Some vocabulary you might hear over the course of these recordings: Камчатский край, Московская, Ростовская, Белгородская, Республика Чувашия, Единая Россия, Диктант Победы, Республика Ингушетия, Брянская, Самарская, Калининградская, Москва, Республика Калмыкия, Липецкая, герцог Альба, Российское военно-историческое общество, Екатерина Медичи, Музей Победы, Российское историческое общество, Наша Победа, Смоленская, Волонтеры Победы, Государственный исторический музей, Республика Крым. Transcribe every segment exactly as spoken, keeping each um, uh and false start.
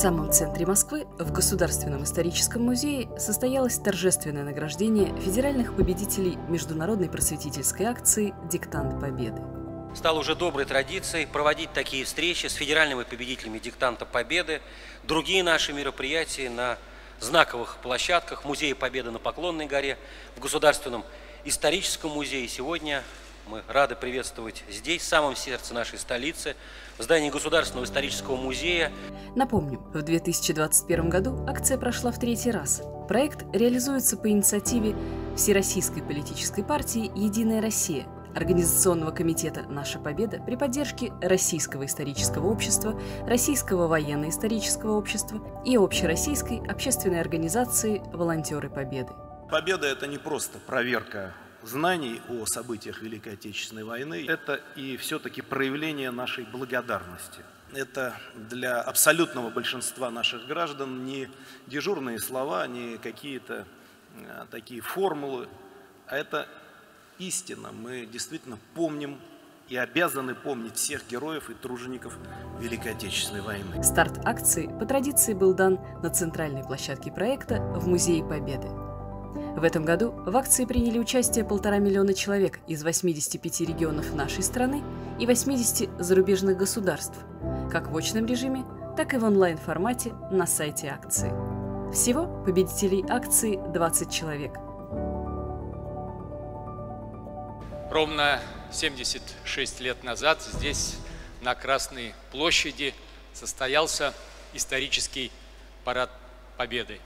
В самом центре Москвы, в Государственном историческом музее, состоялось торжественное награждение федеральных победителей международной просветительской акции «Диктант Победы». Стало уже доброй традицией проводить такие встречи с федеральными победителями «Диктанта Победы», другие наши мероприятия на знаковых площадках Музея Победы на Поклонной горе, в Государственном историческом музее. Сегодня мы рады приветствовать здесь, в самом сердце нашей столицы, в здании Государственного исторического музея. Напомним, в две тысячи двадцать первом году акция прошла в третий раз. Проект реализуется по инициативе Всероссийской политической партии «Единая Россия», Организационного комитета «Наша Победа» при поддержке Российского исторического общества, Российского военно-исторического общества и общероссийской общественной организации «Волонтеры Победы». Победа – это не просто проверка знаний о событиях Великой Отечественной войны, это и все-таки проявление нашей благодарности. Это для абсолютного большинства наших граждан не дежурные слова, не какие-то такие формулы, а это истина. Мы действительно помним и обязаны помнить всех героев и тружеников Великой Отечественной войны. Старт акции по традиции был дан на центральной площадке проекта в Музее Победы. В этом году в акции приняли участие полтора миллиона человек из восьмидесяти пяти регионов нашей страны и восьмидесяти зарубежных государств, как в очном режиме, так и в онлайн-формате на сайте акции. Всего победителей акции двадцать человек. Ровно семьдесят шесть лет назад здесь, на Красной площади, состоялся исторический парад Победы.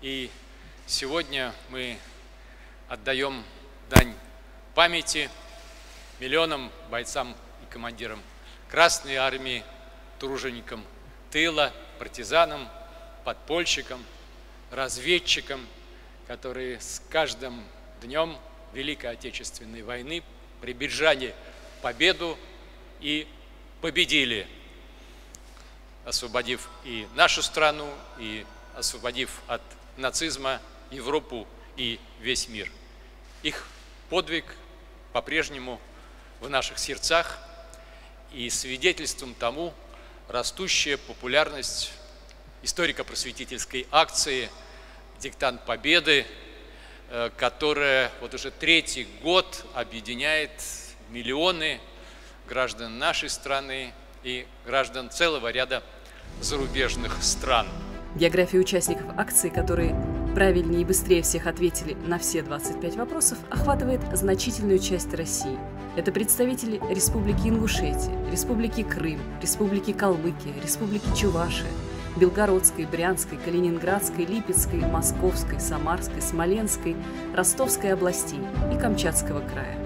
И сегодня мы отдаем дань памяти миллионам бойцам и командирам Красной армии, труженикам тыла, партизанам, подпольщикам, разведчикам, которые с каждым днем Великой Отечественной войны прибежали победу и победили, освободив и нашу страну, и освободив от нацизма Европу и весь мир. Их подвиг по-прежнему в наших сердцах и свидетельством тому растущая популярность историко-просветительской акции «Диктант Победы», которая вот уже третий год объединяет миллионы граждан нашей страны и граждан целого ряда зарубежных стран. География участников акции, которые правильнее и быстрее всех ответили на все двадцать пять вопросов, охватывает значительную часть России. Это представители Республики Ингушетия, Республики Крым, Республики Калмыкия, Республики Чувашия, Белгородской, Брянской, Калининградской, Липецкой, Московской, Самарской, Смоленской, Ростовской областей и Камчатского края.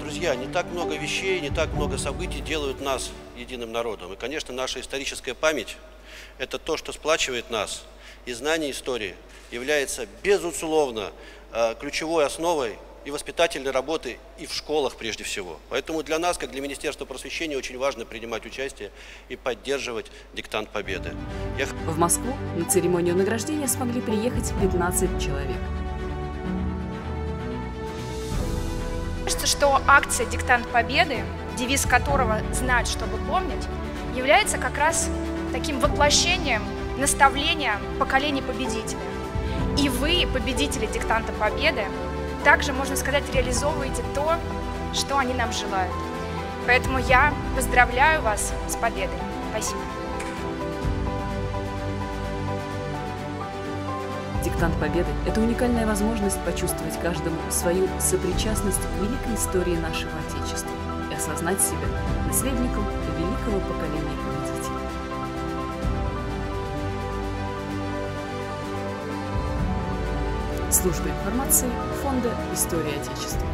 Друзья, не так много вещей, не так много событий делают нас единым народом. И, конечно, наша историческая память – это то, что сплачивает нас. И знание истории является, безусловно, ключевой основой и воспитательной работы и в школах прежде всего. Поэтому для нас, как для Министерства просвещения, очень важно принимать участие и поддерживать «Диктант Победы». Я... В Москву на церемонию награждения смогли приехать пятнадцать человек. Кажется, что акция «Диктант Победы», девиз которого «Знать, чтобы помнить», является как раз таким воплощением наставления поколений победителей. И вы, победители «Диктанта Победы», также, можно сказать, реализовываете то, что они нам желают. Поэтому я поздравляю вас с победой. Спасибо. «Диктант Победы» – это уникальная возможность почувствовать каждому свою сопричастность к великой истории нашего Отечества и осознать себя наследником великого поколения победителей. Служба информации Фонда «История Отечества».